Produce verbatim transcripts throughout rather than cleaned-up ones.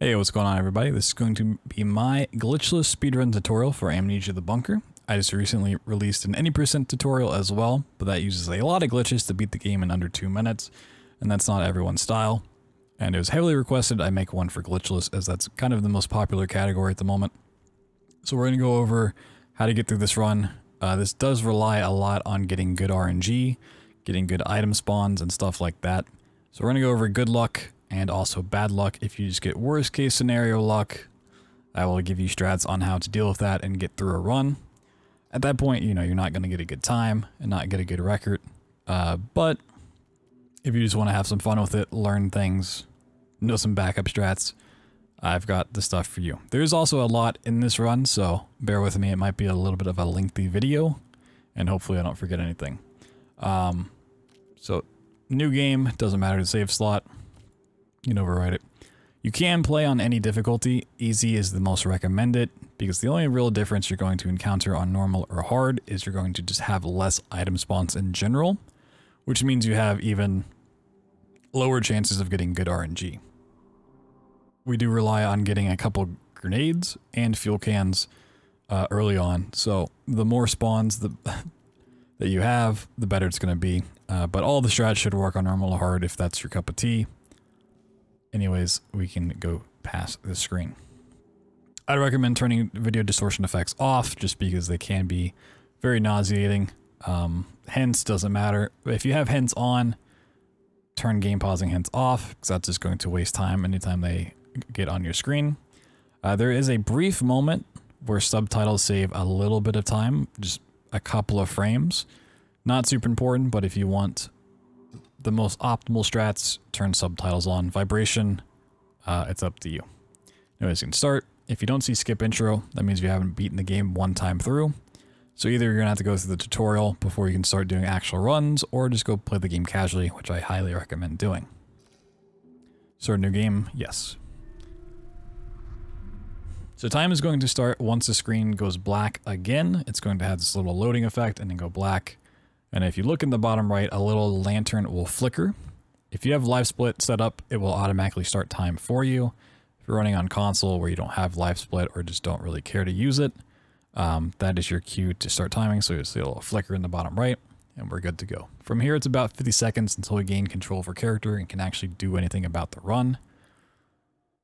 Hey, what's going on everybody? This is going to be my glitchless speedrun tutorial for Amnesia: The Bunker. I just recently released an Any% tutorial as well, but that uses a lot of glitches to beat the game in under two minutes, and that's not everyone's style. And it was heavily requested I make one for glitchless, as that's kind of the most popular category at the moment. So we're going to go over how to get through this run. Uh, this does rely a lot on getting good R N G, getting good item spawns and stuff like that. So we're going to go over good luck and also bad luck. If you just get worst case scenario luck, I will give you strats on how to deal with that and get through a run. At that point, you know, you're not going to get a good time and not get a good record. Uh, but if you just want to have some fun with it, learn things, know some backup strats, I've got the stuff for you. There's also a lot in this run, so bear with me. It might be a little bit of a lengthy video, and hopefully I don't forget anything. Um, so new game, doesn't matter to save slot. You can override it. You can play on any difficulty. Easy is the most recommended, because the only real difference you're going to encounter on normal or hard is you're going to just have less item spawns in general, which means you have even lower chances of getting good R N G. We do rely on getting a couple grenades and fuel cans uh, early on, so the more spawns the that you have, the better it's going to be. Uh, but all the strats should work on normal or hard if that's your cup of tea. Anyways, we can go past the screen. I'd recommend turning video distortion effects off just because they can be very nauseating. Um, hence doesn't matter. If you have hints on, turn game pausing hints off, because that's just going to waste time anytime they get on your screen. Uh, there is a brief moment where subtitles save a little bit of time, just a couple of frames. Not super important, but if you want the most optimal strats, turn subtitles on. Vibration, uh, it's up to you. Anyways, you can start. If you don't see skip intro, that means you haven't beaten the game one time through. So either you're going to have to go through the tutorial before you can start doing actual runs, or just go play the game casually, which I highly recommend doing. Start a new game, yes. So time is going to start once the screen goes black again. It's going to have this little loading effect and then go black. And if you look in the bottom right, a little lantern will flicker. If you have LiveSplit set up, it will automatically start time for you. If you're running on console where you don't have LiveSplit or just don't really care to use it, um, that is your cue to start timing. So you'll see a little flicker in the bottom right, and we're good to go. From here, it's about fifty seconds until we gain control of our character and can actually do anything about the run.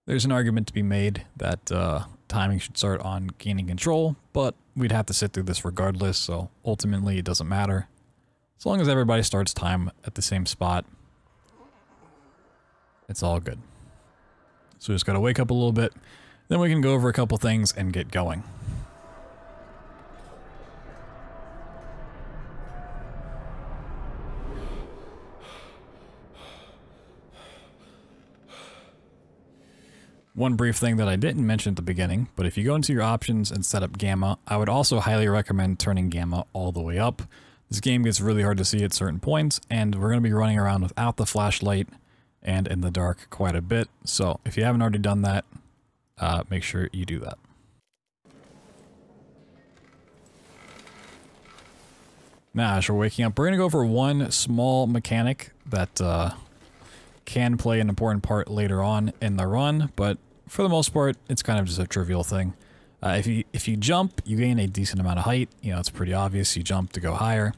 There's an argument to be made that uh, timing should start on gaining control, but we'd have to sit through this regardless, so ultimately it doesn't matter. As long as everybody starts time at the same spot, it's all good. So we just gotta wake up a little bit, then we can go over a couple things and get going. One brief thing that I didn't mention at the beginning, but if you go into your options and set up gamma, I would also highly recommend turning gamma all the way up. This game gets really hard to see at certain points, and we're going to be running around without the flashlight and in the dark quite a bit. So if you haven't already done that, uh, make sure you do that. Now, as we're waking up, we're going to go over one small mechanic that uh, can play an important part later on in the run, but for the most part, it's kind of just a trivial thing. Uh, if you if you jump, you gain a decent amount of height. You know, it's pretty obvious. You jump to go higher.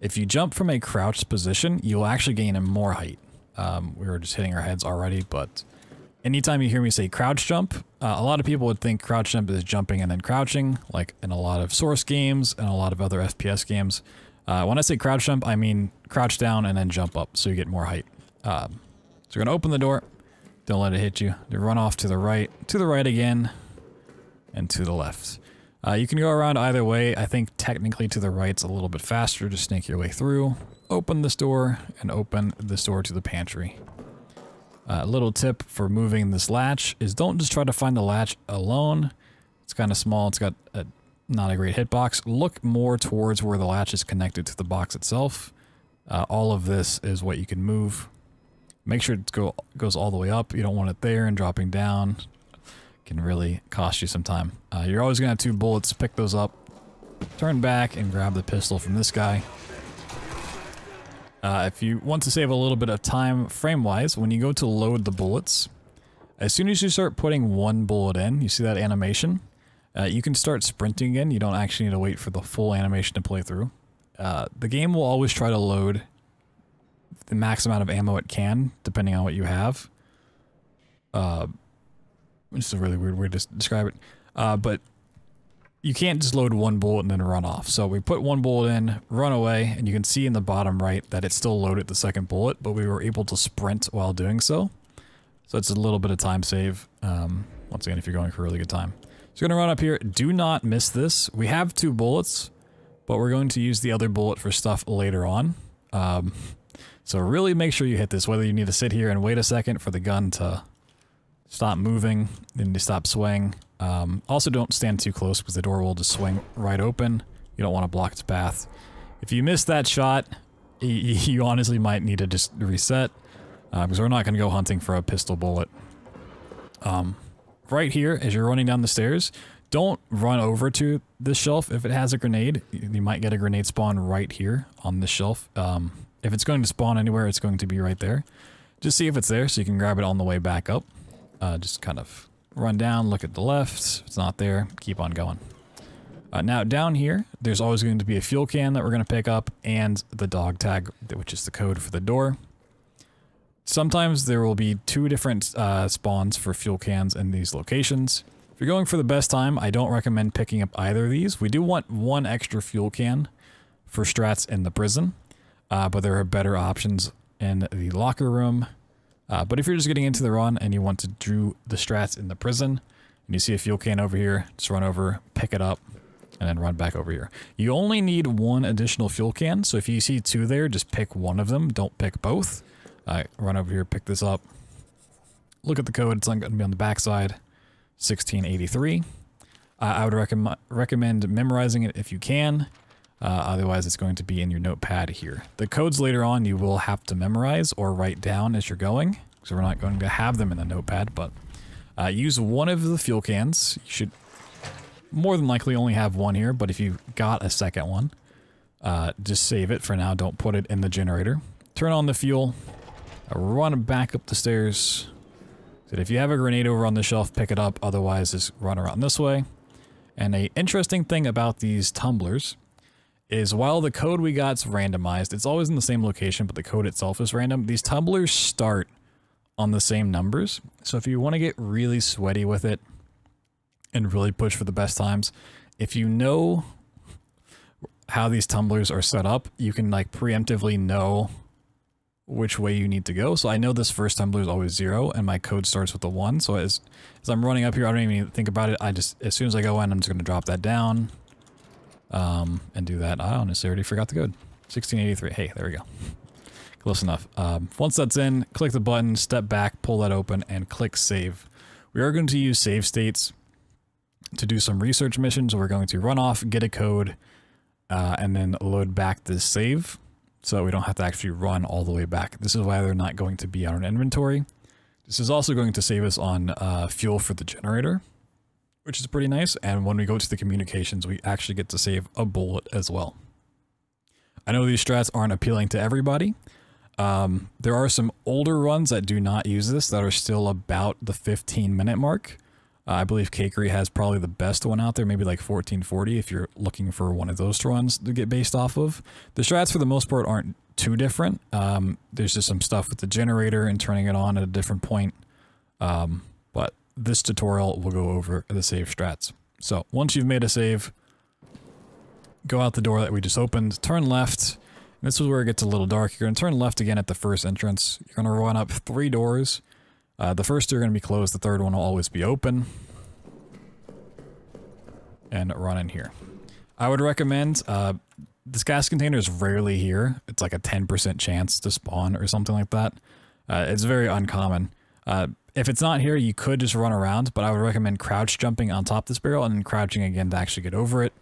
If you jump from a crouched position, you'll actually gain a more height. Um, we were just hitting our heads already, but anytime you hear me say crouch jump, uh, a lot of people would think crouch jump is jumping and then crouching, like in a lot of Source games and a lot of other F P S games. Uh, when I say crouch jump, I mean crouch down and then jump up, so you get more height. Um, so you're gonna open the door. Don't let it hit you. You run off to the right, to the right again, and to the left. Uh, you can go around either way. I think technically to the right's a little bit faster. Just snake your way through, open this door, and open this door to the pantry. A uh, little tip for moving this latch is don't just try to find the latch alone. It's kind of small. It's got a, not a great hitbox. Look more towards where the latch is connected to the box itself. Uh, all of this is what you can move. Make sure it go, goes all the way up. You don't want it there and dropping down. Can really cost you some time. Uh, you're always gonna have two bullets. Pick those up, turn back, and grab the pistol from this guy. Uh, if you want to save a little bit of time frame-wise, when you go to load the bullets, As soon as you start putting one bullet in, you see that animation? Uh, you can start sprinting again. You don't actually need to wait for the full animation to play through. Uh, the game will always try to load the max amount of ammo it can, depending on what you have. Uh, this is a really weird way to describe it. Uh, but you can't just load one bullet and then run off. So we put one bullet in, run away, and you can see in the bottom right that it still loaded the second bullet, but we were able to sprint while doing so. So it's a little bit of time save, um, once again, if you're going for a really good time. So we're going to run up here. Do not miss this. We have two bullets, but we're going to use the other bullet for stuff later on. Um, so really make sure you hit this, whether you need to sit here and wait a second for the gun to stop moving, then to stop swaying. Um, also don't stand too close because the door will just swing right open. You don't want to block its path. If you miss that shot, you honestly might need to just reset, uh, because we're not going to go hunting for a pistol bullet. Um, right here, as you're running down the stairs, don't run over to this shelf. If it has a grenade, you might get a grenade spawn right here on this shelf. Um, if it's going to spawn anywhere, it's going to be right there. Just see if it's there so you can grab it on the way back up. Uh, just kind of run down, look at the left. If it's not there, keep on going. Uh, now down here, there's always going to be a fuel can that we're going to pick up and the dog tag, which is the code for the door. Sometimes there will be two different uh, spawns for fuel cans in these locations. If you're going for the best time, I don't recommend picking up either of these. We do want one extra fuel can for strats in the prison, uh, but there are better options in the locker room. Uh, but if you're just getting into the run and you want to do the strats in the prison, and you see a fuel can over here, just run over, pick it up, and then run back over here. You only need one additional fuel can, so if you see two there, just pick one of them, don't pick both. Uh, run over here, pick this up. Look at the code, it's going to be on the backside, sixteen eighty-three. Uh, I would recommend recommend memorizing it if you can, uh, otherwise it's going to be in your notepad here. The codes later on you will have to memorize or write down as you're going, so we're not going to have them in the notepad, but uh, use one of the fuel cans. You should more than likely only have one here, but if you got a second one, uh, just save it for now, don't put it in the generator. Turn on the fuel. Run back up the stairs. So if you have a grenade over on the shelf, pick it up. Otherwise, just run around this way. And an interesting thing about these tumblers is while the code we got is randomized, it's always in the same location, but the code itself is random. These tumblers start on the same numbers. So if you want to get really sweaty with it and really push for the best times, if you know how these tumblers are set up, you can like preemptively know which way you need to go. So I know this first tumbler is always zero and my code starts with the one. So as, as I'm running up here, I don't even think about it. I just, as soon as I go in, I'm just going to drop that down um, and do that. I honestly already forgot the code. sixteen eighty-three. Hey, there we go. Close enough. Um, once that's in, click the button, step back, pull that open and click save. We are going to use save states to do some research missions. We're going to run off, get a code, uh, and then load back this save, so we don't have to actually run all the way back. This is why they're not going to be on an inventory. This is also going to save us on uh, fuel for the generator, which is pretty nice. And when we go to the communications, we actually get to save a bullet as well. I know these strats aren't appealing to everybody. Um, there are some older runs that do not use this that are still about the fifteen minute mark. Uh, I believe Kakery has probably the best one out there, maybe like fourteen forty if you're looking for one of those runs to get based off of. The strats for the most part aren't too different. Um, there's just some stuff with the generator and turning it on at a different point. Um, but this tutorial will go over the save strats. So once you've made a save, go out the door that we just opened, turn left. And this is where it gets a little dark. You're going to turn left again at the first entrance. You're going to run up three doors. Uh, the first two are going to be closed, the third one will always be open. And run in here. I would recommend, uh, this gas container is rarely here. It's like a ten percent chance to spawn or something like that. Uh, it's very uncommon. Uh, if it's not here, you could just run around, but I would recommend crouch jumping on top of this barrel and then crouching again to actually get over it.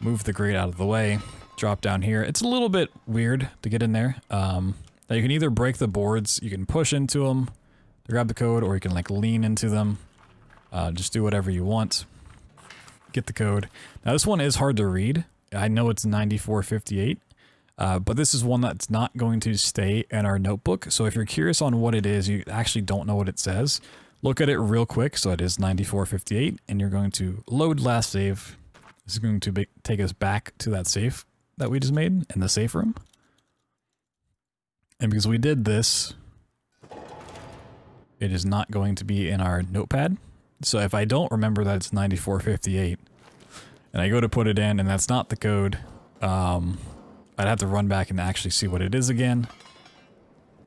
Move the grate out of the way, drop down here. It's a little bit weird to get in there. Um, now you can either break the boards, you can push into them, grab the code, or you can like lean into them. Uh, just do whatever you want. Get the code. Now this one is hard to read. I know it's ninety-four fifty-eight, uh, but this is one that's not going to stay in our notebook. So if you're curious on what it is, you actually don't know what it says, look at it real quick. So it is ninety-four fifty-eight, and you're going to load last save. This is going to be, take us back to that save that we just made in the safe room. And because we did this, it is not going to be in our notepad. So if I don't remember that it's ninety-four fifty-eight and I go to put it in and that's not the code, um, I'd have to run back and actually see what it is again.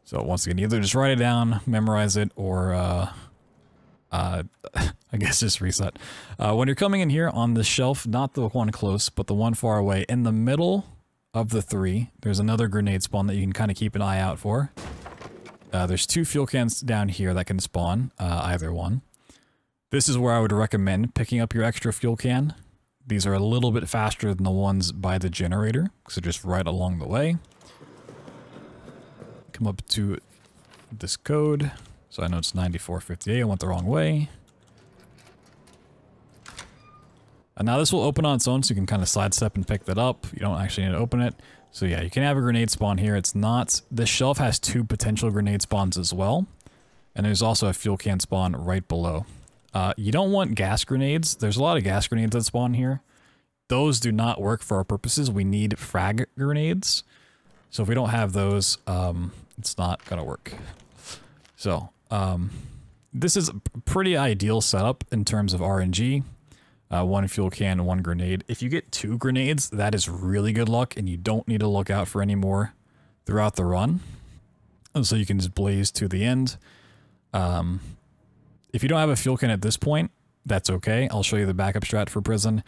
So once again, either just write it down, memorize it, or uh, uh, I guess just reset. Uh, when you're coming in here on the shelf, not the one close, but the one far away, in the middle of the three, there's another grenade spawn that you can kind of keep an eye out for. Uh, there's two fuel cans down here that can spawn, uh, either one. This is where I would recommend picking up your extra fuel can. These are a little bit faster than the ones by the generator, so just right along the way. Come up to this code, so I know it's ninety-four fifty-eight, I went the wrong way. And now this will open on its own, so you can kind of sidestep and pick that up. You don't actually need to open it. So yeah, you can have a grenade spawn here. It's not, this shelf has two potential grenade spawns as well. And there's also a fuel can spawn right below. Uh, you don't want gas grenades. There's a lot of gas grenades that spawn here. Those do not work for our purposes. We need frag grenades. So if we don't have those, um, it's not gonna work. So um, this is a pretty ideal setup in terms of R N G. Uh, one fuel can, one grenade. If you get two grenades, that is really good luck, and you don't need to look out for any more throughout the run. And so you can just blaze to the end. Um, if you don't have a fuel can at this point, that's okay. I'll show you the backup strat for prison.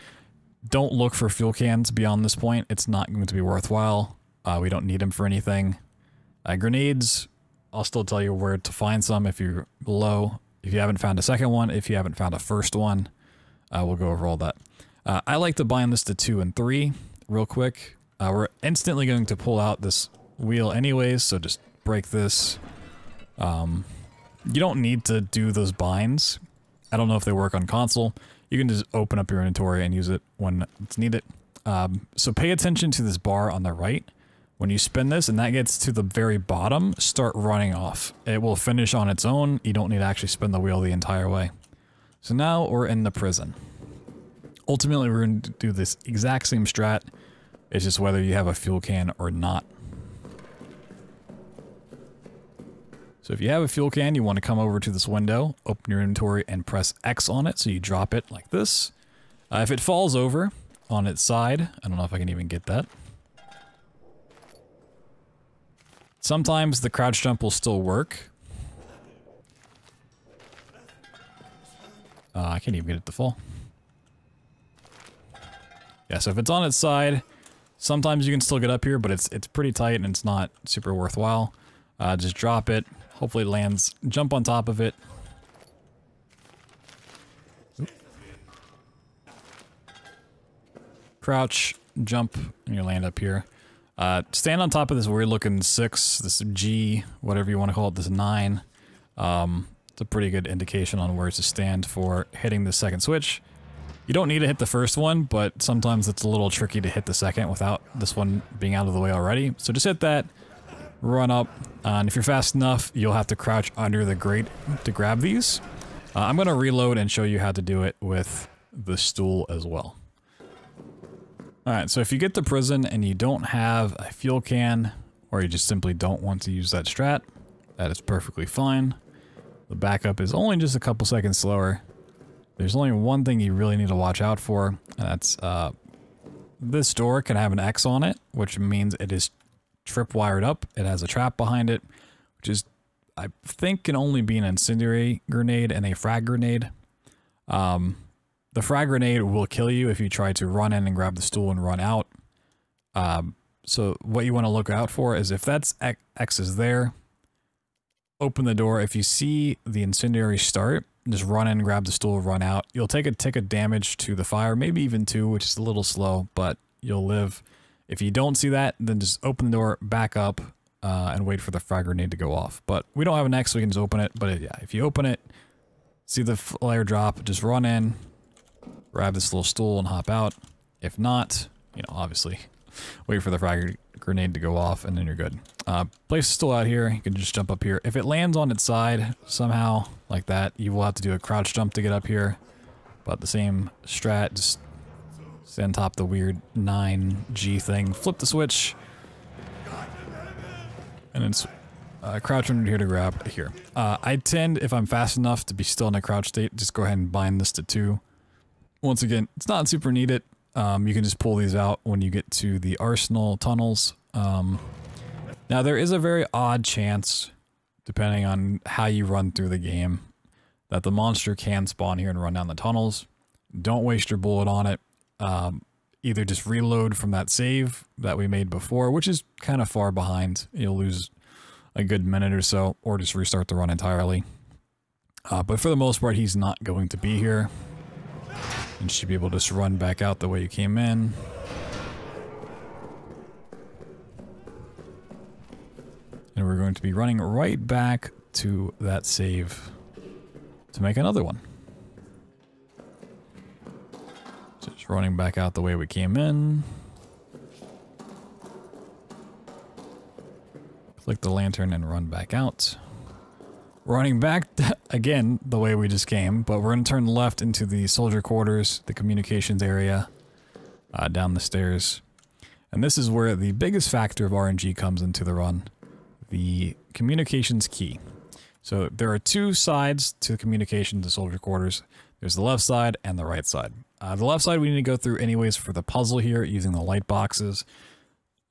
Don't look for fuel cans beyond this point. It's not going to be worthwhile. Uh, we don't need them for anything. Uh, grenades, I'll still tell you where to find some if you're low. If you haven't found a second one, if you haven't found a first one. Uh, we'll go over all that. Uh, I like to bind this to two and three real quick. Uh, we're instantly going to pull out this wheel anyways, so just break this. Um, you don't need to do those binds. I don't know if they work on console. You can just open up your inventory and use it when it's needed. Um, so pay attention to this bar on the right. When you spin this and that gets to the very bottom, start running off. It will finish on its own. You don't need to actually spin the wheel the entire way. So now we're in the prison. Ultimately, we're going to do this exact same strat. It's just whether you have a fuel can or not. So if you have a fuel can, you want to come over to this window, open your inventory, and press X on it. So you drop it like this. Uh, if it falls over on its side, I don't know if I can even get that. Sometimes the crouch jump will still work. Uh, I can't even get it to fall. Yeah, so if it's on its side, sometimes you can still get up here, but it's it's pretty tight and it's not super worthwhile. Uh, just drop it. Hopefully it lands. Jump on top of it. Oop. Crouch, jump, and you land up here. Uh, stand on top of this weird-looking six, this G, whatever you want to call it, this nine. Um... It's a pretty good indication on where to stand for hitting the second switch. You don't need to hit the first one, but sometimes it's a little tricky to hit the second without this one being out of the way already. So just hit that, run up, uh, and if you're fast enough, you'll have to crouch under the grate to grab these. Uh, I'm going to reload and show you how to do it with the stool as well. Alright, so if you get to prison and you don't have a fuel can, or you just simply don't want to use that strat, that is perfectly fine. The backup is only just a couple seconds slower. There's only one thing you really need to watch out for, and that's uh, this door can have an X on it, which means it is tripwired up. It has a trap behind it, which is, I think, can only be an incendiary grenade and a frag grenade. Um, the frag grenade will kill you if you try to run in and grab the stool and run out. Um, so what you want to look out for is if that's X is there, open the door. If you see the incendiary start, just run in, grab the stool, run out. You'll take a tick of damage to the fire, maybe even two, which is a little slow, but you'll live. If you don't see that, then just open the door, back up, uh, and wait for the frag grenade to go off. But we don't have an X, so we can just open it. But yeah, if you open it, see the flare drop, just run in, grab this little stool and hop out. If not, you know, obviously wait for the frag grenade to go off, and then you're good. Uh, place is still out here. You can just jump up here. If it lands on its side somehow, like that, you will have to do a crouch jump to get up here. But the same strat, just stand on top of the weird nine G thing, flip the switch, and then uh, crouch under here to grab here. Uh, I tend, if I'm fast enough to be still in a crouch state, just go ahead and bind this to two. Once again, it's not super needed. Um, you can just pull these out when you get to the Arsenal tunnels. Um, now there is a very odd chance, depending on how you run through the game, that the monster can spawn here and run down the tunnels. Don't waste your bullet on it. Um, either just reload from that save that we made before, which is kind of far behind. You'll lose a good minute or so, or just restart the run entirely. Uh, but for the most part, he's not going to be here. You should be able to just run back out the way you came in. And we're going to be running right back to that save to make another one. So just running back out the way we came in. Click the lantern and run back out. Running back, again, the way we just came, but we're going to turn left into the soldier quarters, the communications area, uh, down the stairs. And this is where the biggest factor of R N G comes into the run, the communications key. So there are two sides to the communications and soldier quarters. There's the left side and the right side. Uh, the left side we need to go through anyways for the puzzle here using the light boxes.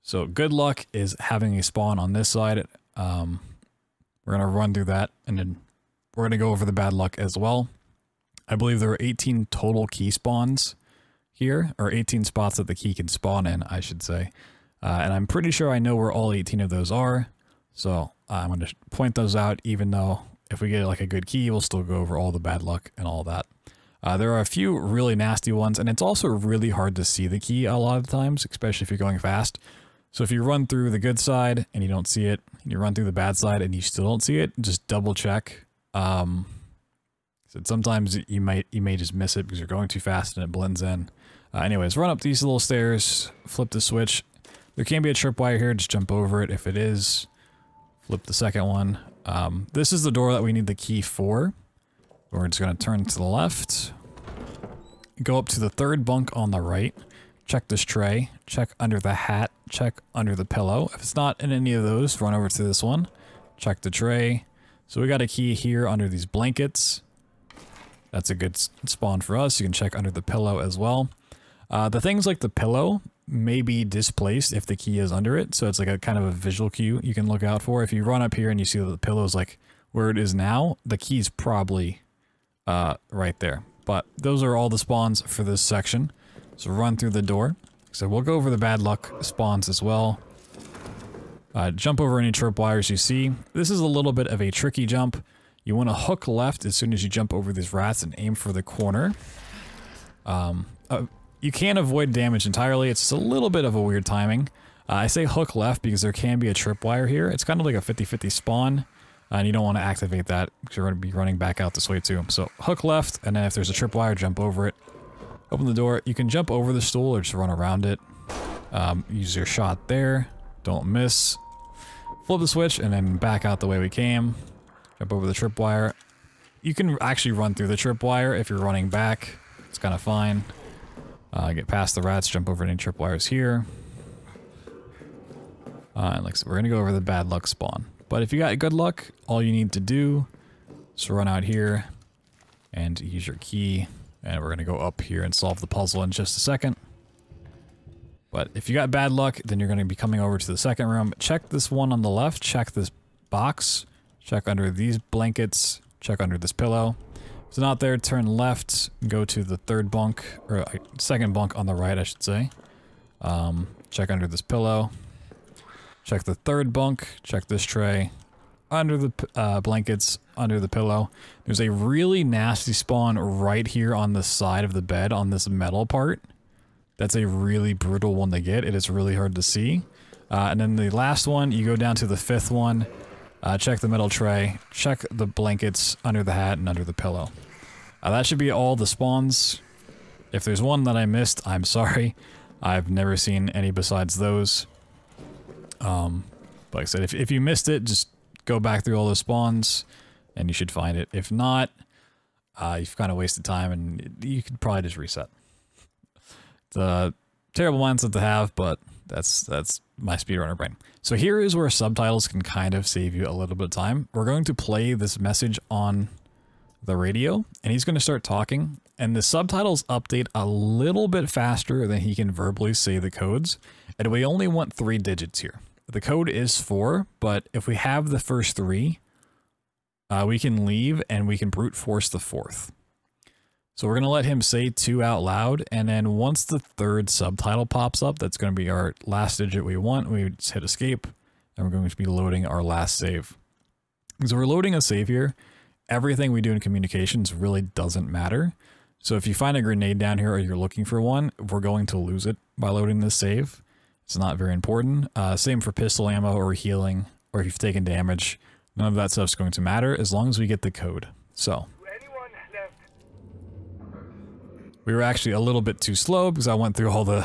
So good luck is having a spawn on this side. Um... We're going to run through that, and then we're going to go over the bad luck as well. I believe there are eighteen total key spawns here, or eighteen spots that the key can spawn in, I should say. Uh, and I'm pretty sure I know where all eighteen of those are, so I'm going to point those out, even though if we get like a good key, we'll still go over all the bad luck and all that. Uh, there are a few really nasty ones, and it's also really hard to see the key a lot of times, especially if you're going fast. So if you run through the good side and you don't see it, and you run through the bad side and you still don't see it, just double check. Um, so sometimes you might you may just miss it because you're going too fast and it blends in. Uh, anyways, run up these little stairs, flip the switch. There can be a tripwire here, just jump over it if it is. Flip the second one. Um, this is the door that we need the key for. We're just going to turn to the left. Go up to the third bunk on the right. Check this tray, check under the hat, check under the pillow. If it's not in any of those, run over to this one, check the tray. So we got a key here under these blankets. That's a good spawn for us. You can check under the pillow as well. Uh, the things like the pillow may be displaced if the key is under it. So it's like a kind of a visual cue you can look out for. If you run up here and you see that the pillow is like where it is now, the key's probably uh, right there. But those are all the spawns for this section. So run through the door. So we'll go over the bad luck spawns as well. Uh, jump over any tripwires you see. This is a little bit of a tricky jump. You want to hook left as soon as you jump over these rats and aim for the corner. Um, uh, you can avoid damage entirely. It's just a little bit of a weird timing. Uh, I say hook left because there can be a tripwire here. It's kind of like a fifty fifty spawn. And you don't want to activate that because you're going to be running back out this way too. So hook left, and then if there's a tripwire, jump over it. Open the door. You can jump over the stool or just run around it. Um, use your shot there. Don't miss. Flip the switch and then back out the way we came. Jump over the tripwire. You can actually run through the tripwire if you're running back. It's kind of fine. Uh, get past the rats. Jump over any tripwires here. Uh, and like so we're going to go over the bad luck spawn. But if you got good luck, all you need to do is run out here and use your key. And we're going to go up here and solve the puzzle in just a second. But if you got bad luck, then you're going to be coming over to the second room. Check this one on the left. Check this box. Check under these blankets. Check under this pillow. If it's not there, turn left. Go to the third bunk, or second bunk on the right, I should say. Um, check under this pillow. Check the third bunk. Check this tray. Under the uh, blankets, under the pillow. There's a really nasty spawn right here on the side of the bed on this metal part. That's a really brutal one to get. It is really hard to see. Uh, and then the last one, you go down to the fifth one. Uh, check the metal tray. Check the blankets under the hat and under the pillow. Uh, that should be all the spawns. If there's one that I missed, I'm sorry. I've never seen any besides those. Um, like I said, if, if you missed it, just go back through all those spawns and you should find it. If not, uh, you've kind of wasted time and you could probably just reset. It's a terrible mindset to have, but that's, that's my speedrunner brain. So here is where subtitles can kind of save you a little bit of time. We're going to play this message on the radio and he's going to start talking, and the subtitles update a little bit faster than he can verbally say the codes, and we only want three digits here. The code is four, but if we have the first three, uh, we can leave and we can brute force the fourth. So we're going to let him say two out loud, and then once the third subtitle pops up, that's going to be our last digit we want. We just hit escape and we're going to be loading our last save. So we're loading a save here. Everything we do in communications really doesn't matter. So if you find a grenade down here or you're looking for one, we're going to lose it by loading this save. It's not very important. Uh, same for pistol ammo or healing, or if you've taken damage, none of that stuff's going to matter as long as we get the code. So we were actually a little bit too slow because I went through all the,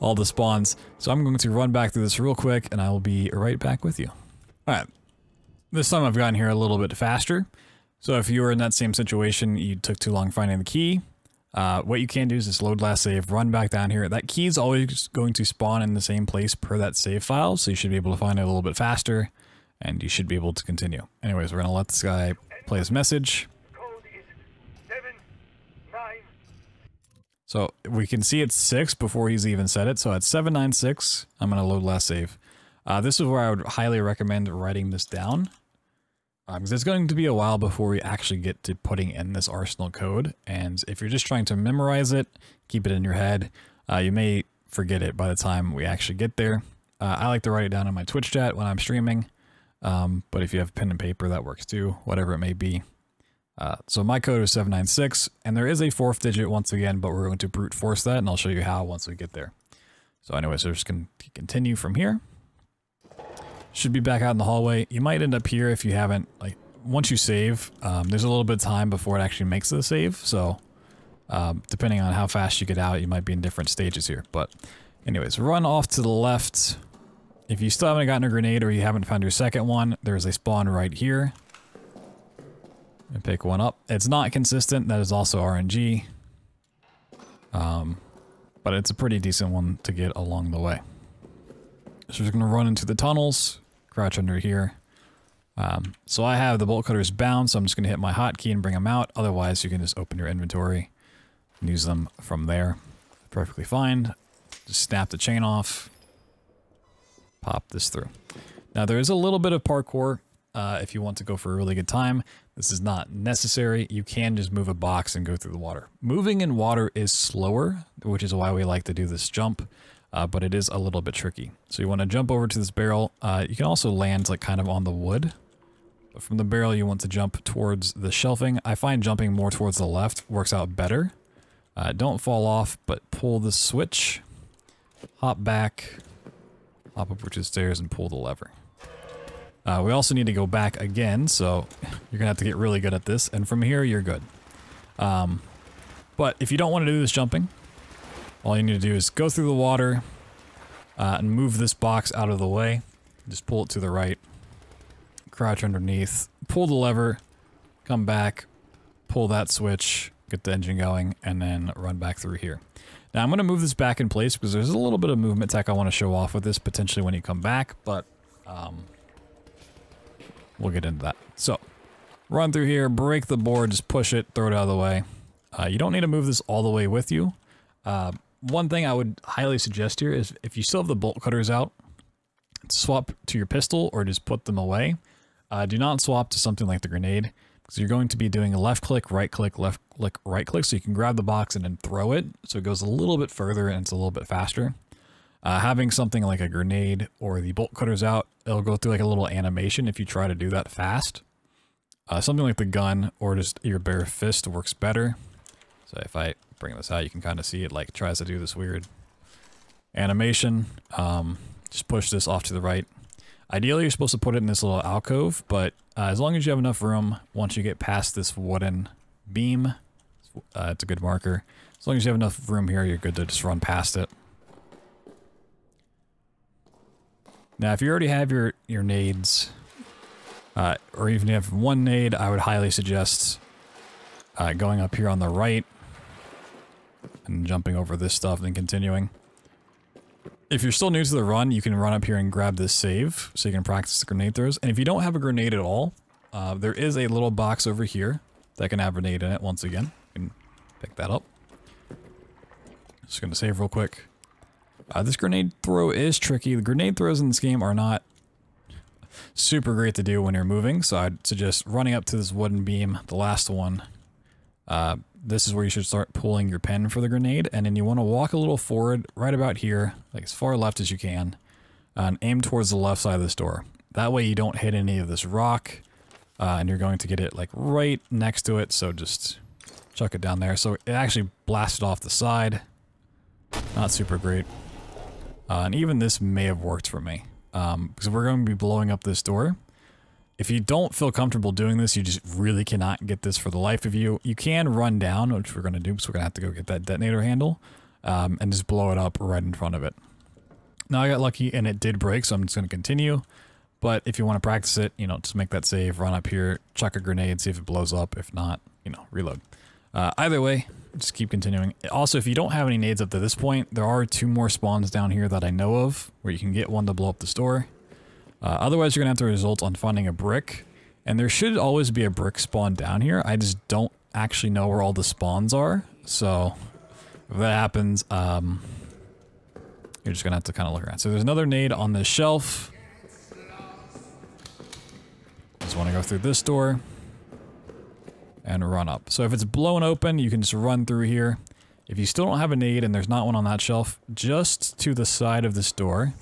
all the spawns. So I'm going to run back through this real quick and I will be right back with you. All right, this time I've gotten here a little bit faster. So if you were in that same situation, you took too long finding the key, uh, what you can do is just load last save, run back down here. That key is always going to spawn in the same place per that save file, so you should be able to find it a little bit faster, and you should be able to continue. Anyways, we're going to let this guy play his message. So we can see it's six before he's even said it, so at seven nine six, I'm going to load last save. Uh, this is where I would highly recommend writing this down. Because um, it's going to be a while before we actually get to putting in this Arsenal code, and if you're just trying to memorize it, keep it in your head, uh, you may forget it by the time we actually get there. Uh, I like to write it down in my Twitch chat when I'm streaming, um, but if you have pen and paper, that works too, whatever it may be. Uh, so my code is seven nine six, and there is a fourth digit once again, but we're going to brute force that, and I'll show you how once we get there. So anyways, we're just going to continue from here. Should be back out in the hallway. You might end up here if you haven't, like, once you save, um, there's a little bit of time before it actually makes the save. So um, depending on how fast you get out, you might be in different stages here. But anyways, run off to the left. If you still haven't gotten a grenade or you haven't found your second one, there's a spawn right here. And pick one up. It's not consistent. That is also R N G. Um, but it's a pretty decent one to get along the way. So we're just going to run into the tunnels. Crouch under here. Um, so I have the bolt cutters bound, so I'm just going to hit my hotkey and bring them out. Otherwise, you can just open your inventory and use them from there. Perfectly fine. Just snap the chain off. Pop this through. Now, there is a little bit of parkour uh, if you want to go for a really good time. This is not necessary. You can just move a box and go through the water. Moving in water is slower, which is why we like to do this jump. Uh, but it is a little bit tricky. So you want to jump over to this barrel. Uh, you can also land like kind of on the wood. But from the barrel, you want to jump towards the shelving. I find jumping more towards the left works out better. Uh, don't fall off, but pull the switch. Hop back. Hop up to the stairs and pull the lever. Uh, we also need to go back again, so you're going to have to get really good at this. And from here, you're good. Um, but if you don't want to do this jumping, all you need to do is go through the water uh, and move this box out of the way. Just pull it to the right, crouch underneath, pull the lever, come back, pull that switch, get the engine going, and then run back through here. Now I'm going to move this back in place because there's a little bit of movement tech I want to show off with this potentially when you come back, but um, we'll get into that. So run through here, break the board, just push it, throw it out of the way. Uh, you don't need to move this all the way with you. Uh, One thing I would highly suggest here is if you still have the bolt cutters out, swap to your pistol or just put them away. Uh, do not swap to something like the grenade because you're going to be doing a left click, right click, left click, right click. So you can grab the box and then throw it. So it goes a little bit further and it's a little bit faster. Uh, having something like a grenade or the bolt cutters out, it'll go through like a little animation if you try to do that fast. Uh, something like the gun or just your bare fist works better. So if I bring this out, you can kind of see it like tries to do this weird animation. Um, just push this off to the right. Ideally, you're supposed to put it in this little alcove, but uh, as long as you have enough room, once you get past this wooden beam, uh, it's a good marker. As long as you have enough room here, you're good to just run past it. Now, if you already have your, your nades, uh, or even if you have one nade, I would highly suggest uh, going up here on the right and jumping over this stuff and continuing. If you're still new to the run, you can run up here and grab this save, so you can practice the grenade throws. And if you don't have a grenade at all, uh, there is a little box over here that can have a grenade in it once again. You can pick that up. Just going to save real quick. Uh, this grenade throw is tricky. The grenade throws in this game are not super great to do when you're moving, so I'd suggest running up to this wooden beam, the last one. Uh, this is where you should start pulling your pen for the grenade, and then you want to walk a little forward right about here, like as far left as you can, and aim towards the left side of this door. That way you don't hit any of this rock, uh, and you're going to get it like right next to it, so just chuck it down there. So it actually blasted off the side. Not super great. Uh, and even this may have worked for me, um, because we're going to be blowing up this door. If you don't feel comfortable doing this, you just really cannot get this for the life of you. You can run down, which we're going to do, so we're going to have to go get that detonator handle, um, and just blow it up right in front of it. Now I got lucky and it did break, so I'm just going to continue. But if you want to practice it, you know, just make that save, run up here, chuck a grenade, see if it blows up. If not, you know, reload. Uh, either way, just keep continuing. Also, if you don't have any nades up to this point, there are two more spawns down here that I know of where you can get one to blow up the store. Uh, otherwise, you're going to have to resort on finding a brick. And there should always be a brick spawn down here. I just don't actually know where all the spawns are. So if that happens, um, you're just going to have to kind of look around. So there's another nade on this shelf. Just want to go through this door and run up. So if it's blown open, you can just run through here. If you still don't have a nade and there's not one on that shelf, just to the side of this door,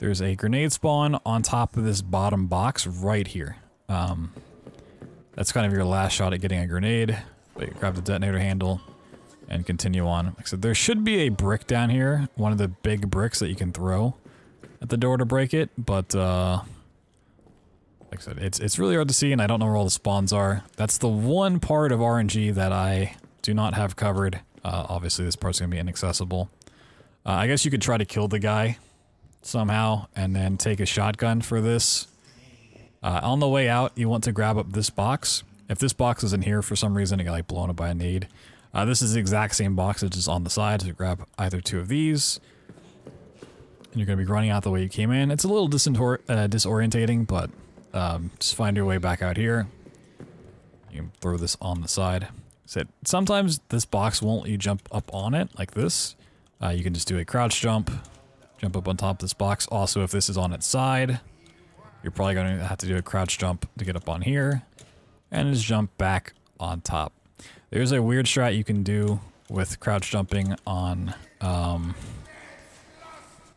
there's a grenade spawn on top of this bottom box right here. Um, that's kind of your last shot at getting a grenade. But you grab the detonator handle and continue on. Like I said, there should be a brick down here, one of the big bricks that you can throw at the door to break it, but uh, like I said, it's, it's really hard to see, and I don't know where all the spawns are. That's the one part of R N G that I do not have covered. Uh, obviously, this part's going to be inaccessible. Uh, I guess you could try to kill the guy somehow and then take a shotgun for this. Uh, on the way out, you want to grab up this box. If this box is in here for some reason, it got like blown up by a nade. Uh, this is the exact same box, it's just on the side, so grab either two of these. And you're going to be running out the way you came in. It's a little disintor uh, disorientating, but Um, just find your way back out here. You can throw this on the side. So sometimes this box won't let you jump up on it like this. Uh, you can just do a crouch jump, jump up on top of this box. Also, if this is on its side, you're probably going to have to do a crouch jump to get up on here and just jump back on top. There's a weird strat you can do with crouch jumping on um,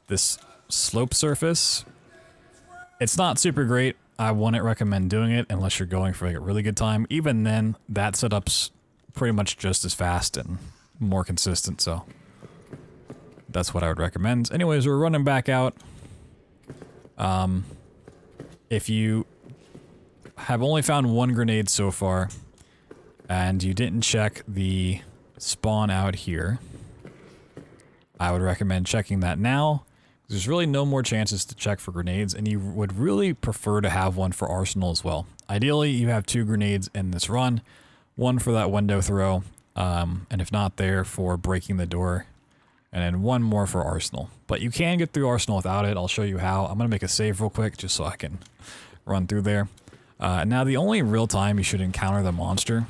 this slope surface. It's not super great. I wouldn't recommend doing it unless you're going for like a really good time. Even then, that setup's pretty much just as fast and more consistent, so that's what I would recommend. Anyways, we're running back out. Um, if you have only found one grenade so far, and you didn't check the spawn out here, I would recommend checking that now. There's really no more chances to check for grenades, and you would really prefer to have one for Arsenal as well. Ideally, you have two grenades in this run, one for that window throw, um, and if not there, for breaking the door, and then one more for Arsenal. But you can get through Arsenal without it. I'll show you how. I'm going to make a save real quick just so I can run through there. Uh, now, the only real time you should encounter the monster,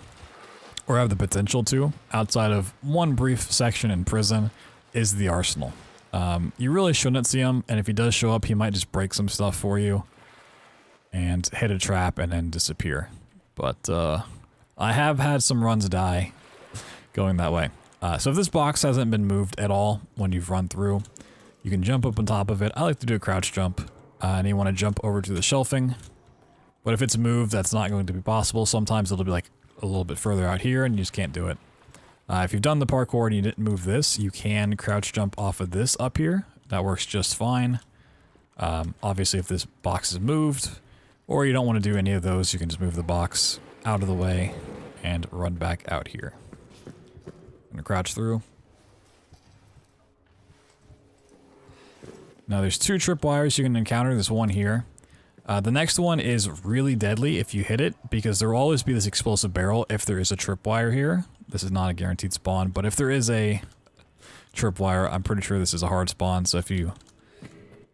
or have the potential to, outside of one brief section in prison, is the Arsenal. Um, you really shouldn't see him, and if he does show up, he might just break some stuff for you and hit a trap and then disappear. But uh, I have had some runs die going that way. Uh, so if this box hasn't been moved at all when you've run through, you can jump up on top of it. I like to do a crouch jump, uh, and you want to jump over to the shelving. But if it's moved, that's not going to be possible. Sometimes it'll be like a little bit further out here, and you just can't do it. Uh, if you've done the parkour and you didn't move this, you can crouch jump off of this up here. That works just fine. Um, obviously, if this box is moved, or you don't want to do any of those, you can just move the box out of the way and run back out here. I'm going to crouch through. Now there's two tripwires you can encounter. There's one here. Uh, the next one is really deadly if you hit it, because there will always be this explosive barrel if there is a tripwire here. This is not a guaranteed spawn, but if there is a tripwire, I'm pretty sure this is a hard spawn, so if you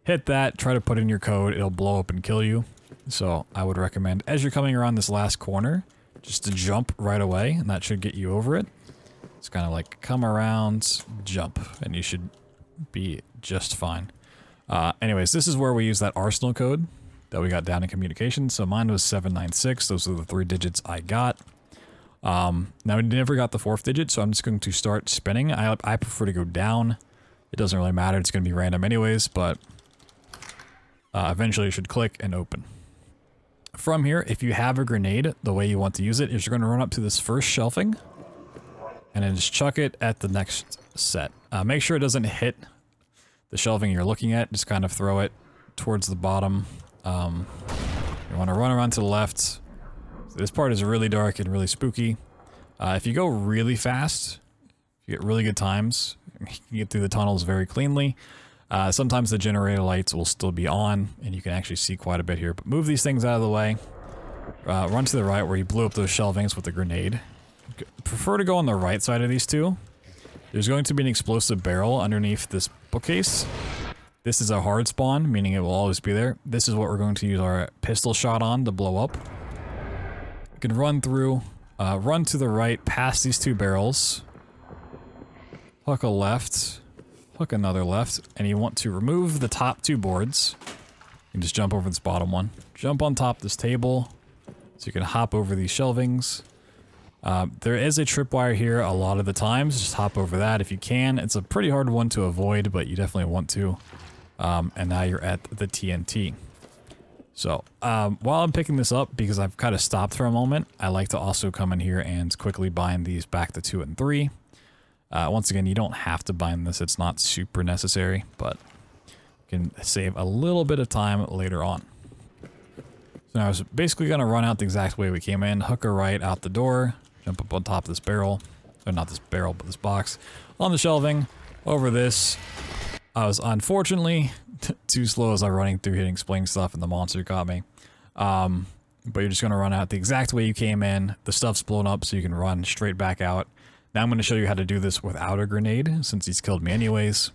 hit that, try to put in your code, it'll blow up and kill you. So I would recommend, as you're coming around this last corner, just to jump right away, and that should get you over it. It's kind of like, come around, jump, and you should be just fine. Uh, anyways, this is where we use that Arsenal code that we got down in communication. So mine was seven nine six. Those are the three digits I got. Um, now, we never got the fourth digit, so I'm just going to start spinning. I, I prefer to go down. It doesn't really matter. It's going to be random anyways, but uh, eventually it should click and open. From here, if you have a grenade, the way you want to use it is you're going to run up to this first shelving and then just chuck it at the next set. Uh, make sure it doesn't hit the shelving you're looking at. Just kind of throw it towards the bottom. Um, you want to run around to the left. This part is really dark and really spooky. Uh, if you go really fast, you get really good times. You can get through the tunnels very cleanly. Uh, sometimes the generator lights will still be on, and you can actually see quite a bit here. But move these things out of the way. Uh, run to the right where you blew up those shelvings with a grenade. G- prefer to go on the right side of these two. There's going to be an explosive barrel underneath this bookcase. This is a hard spawn, meaning it will always be there. This is what we're going to use our pistol shot on to blow up. You can run through, uh, run to the right past these two barrels. Hook a left. Hook another left, and you want to remove the top two boards. You can just jump over this bottom one. Jump on top of this table, so you can hop over these shelvings. Uh, there is a tripwire here a lot of the times, just hop over that if you can. It's a pretty hard one to avoid, but you definitely want to. Um, and now you're at the T N T. So, um, while I'm picking this up, because I've kind of stopped for a moment, I like to also come in here and quickly bind these back to two and three. Uh, once again, you don't have to bind this, it's not super necessary, but you can save a little bit of time later on. So now I was basically going to run out the exact way we came in, hook a right out the door, jump up on top of this barrel, or not this barrel, but this box, on the shelving, over this. I was unfortunately too slow as I'm running through hitting spling stuff and the monster caught me. Um, but you're just going to run out the exact way you came in, the stuff's blown up so you can run straight back out. Now I'm going to show you how to do this without a grenade, since he's killed me anyways.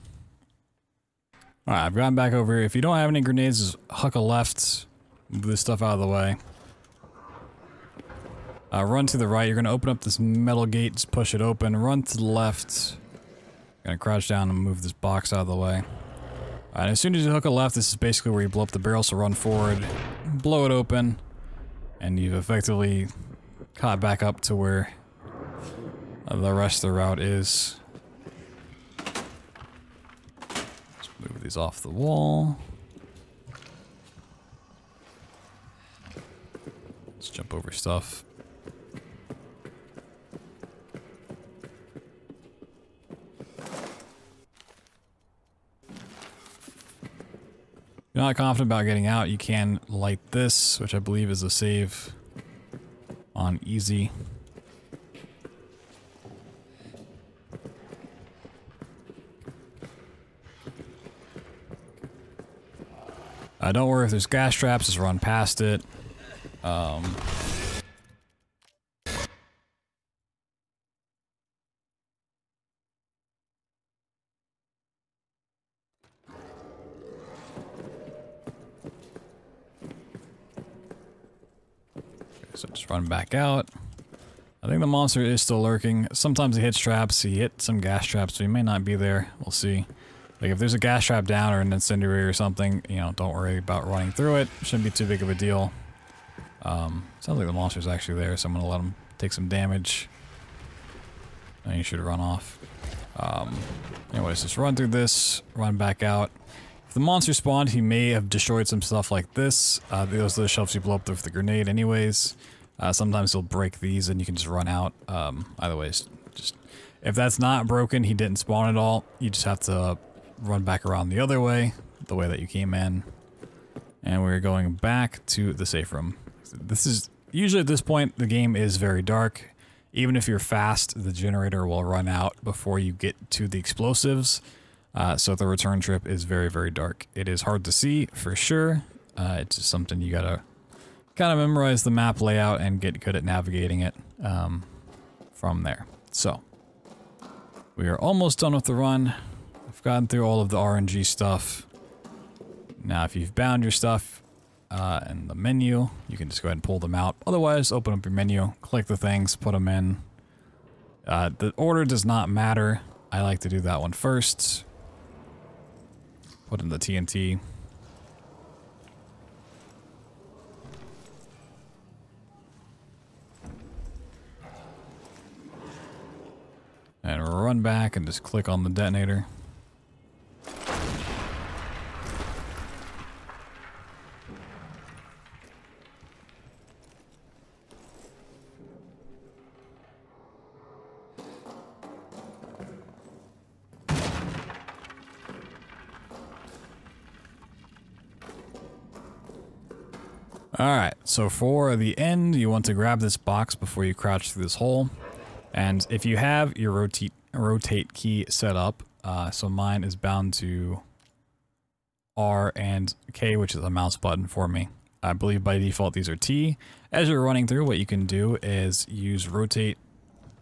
Alright, I've gone back over here. If you don't have any grenades, just huck a left, move this stuff out of the way. Uh, run to the right, you're going to open up this metal gate, just push it open, run to the left. I'm going to crouch down and move this box out of the way. Alright, as soon as you hook a left, this is basically where you blow up the barrel, so run forward, blow it open, and you've effectively caught back up to where the rest of the route is. Let's move these off the wall. Let's jump over stuff. If you're not confident about getting out, you can light this, which I believe is a save on easy. Uh, don't worry if there's gas traps, just run past it. Um, so just run back out. I think the monster is still lurking. Sometimes he hits traps, he hit some gas traps, so he may not be there. We'll see. Like, if there's a gas trap down or an incendiary or something, you know, don't worry about running through it. Shouldn't be too big of a deal. Um, sounds like the monster's actually there, so I'm going to let him take some damage. And you should run off. Um, anyways, just run through this, run back out. If the monster spawned, he may have destroyed some stuff like this. Uh, those are the shelves you blow up with the grenade anyways. Uh, sometimes he'll break these and you can just run out. Um, either way, just... If that's not broken, he didn't spawn at all. You just have to... run back around the other way, the way that you came in, and we're going back to the safe room. This is usually at this point the game is very dark. Even if you're fast, the generator will run out before you get to the explosives. Uh, so the return trip is very, very dark. It is hard to see for sure. Uh, it's just something you gotta kind of memorize the map layout and get good at navigating it um, from there. So we are almost done with the run. I've gotten through all of the R N G stuff. Now, if you've bound your stuff uh, in the menu, you can just go ahead and pull them out. Otherwise, open up your menu, click the things, put them in. Uh, the order does not matter. I like to do that one first. Put in the T N T. And run back and just click on the detonator. Alright, so for the end, you want to grab this box before you crouch through this hole. And if you have your rotate rotate key set up, uh, so mine is bound to R and K, which is a mouse button for me. I believe by default these are T. As you're running through, what you can do is use rotate,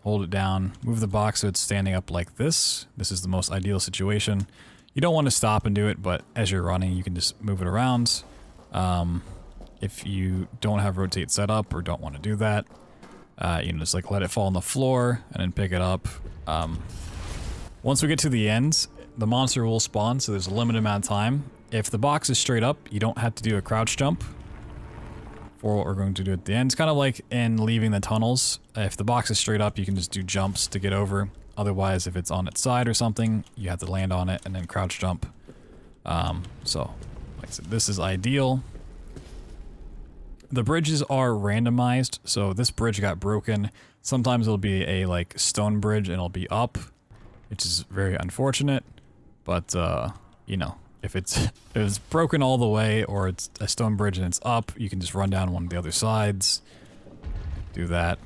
hold it down, move the box so it's standing up like this. This is the most ideal situation. You don't want to stop and do it, but as you're running, you can just move it around. Um... If you don't have rotate set up or don't want to do that, uh, you know, just like let it fall on the floor and then pick it up. Um, once we get to the end, the monster will spawn, so there's a limited amount of time. If the box is straight up, you don't have to do a crouch jump for what we're going to do at the end. It's kind of like in leaving the tunnels. If the box is straight up, you can just do jumps to get over. Otherwise, if it's on its side or something, you have to land on it and then crouch jump. Um, so, like I said, this is ideal. The bridges are randomized, so this bridge got broken. Sometimes it'll be a like stone bridge and it'll be up, which is very unfortunate. But uh, you know, if it's if it's broken all the way or it's a stone bridge and it's up, you can just run down one of the other sides. Do that.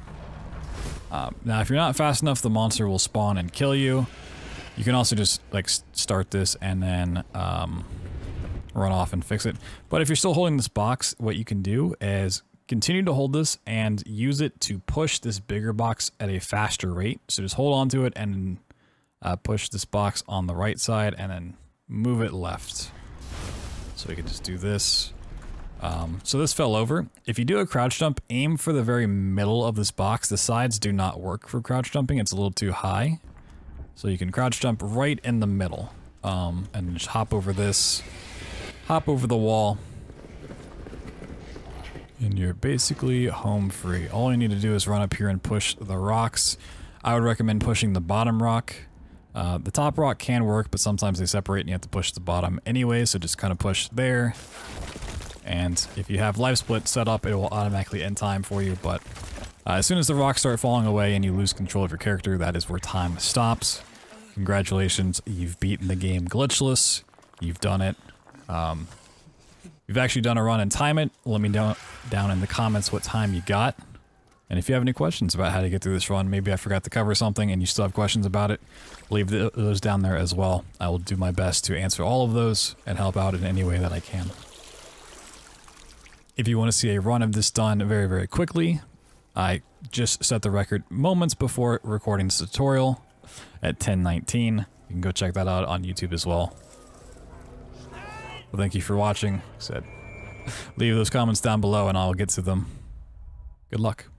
Um, now, if you're not fast enough, the monster will spawn and kill you. You can also just like start this and then. Um, run off and fix it. But if you're still holding this box, what you can do is continue to hold this and use it to push this bigger box at a faster rate. So just hold on to it and uh, push this box on the right side and then move it left. So we can just do this. Um, so this fell over. If you do a crouch jump, aim for the very middle of this box. The sides do not work for crouch jumping. It's a little too high. So you can crouch jump right in the middle um, and just hop over this. Hop over the wall, and you're basically home free. All you need to do is run up here and push the rocks. I would recommend pushing the bottom rock. Uh, the top rock can work, but sometimes they separate and you have to push the bottom anyway, so just kind of push there. And if you have LiveSplit set up, it will automatically end time for you, but uh, as soon as the rocks start falling away and you lose control of your character, that is where time stops. Congratulations, you've beaten the game glitchless. You've done it. Um, you've actually done a run and time it. Let me know down in the comments what time you got. And if you have any questions about how to get through this run, maybe I forgot to cover something and you still have questions about it, leave the, those down there as well. I will do my best to answer all of those and help out in any way that I can. If you want to see a run of this done very, very quickly, I just set the record moments before recording this tutorial at ten nineteen. You can go check that out on YouTube as well. Well, thank you for watching. I said, leave those comments down below and I'll get to them. Good luck.